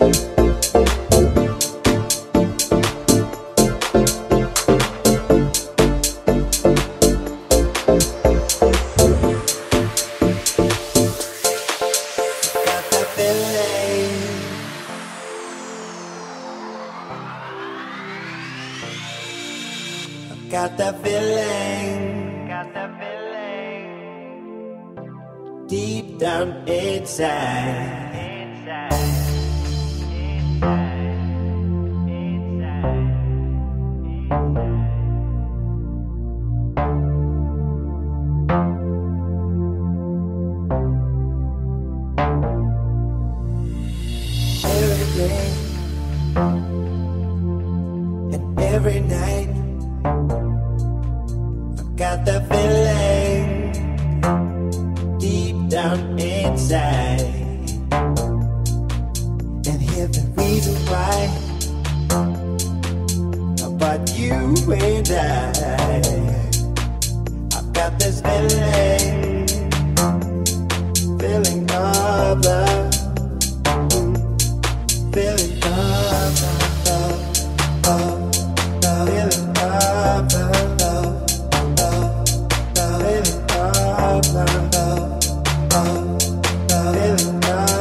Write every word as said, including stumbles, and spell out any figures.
Got that feeling, got that feeling, deep down inside, inside, inside, inside, inside. Every day and every night, got that feeling deep down inside, and here's the reason why about you and I. I've got this feeling.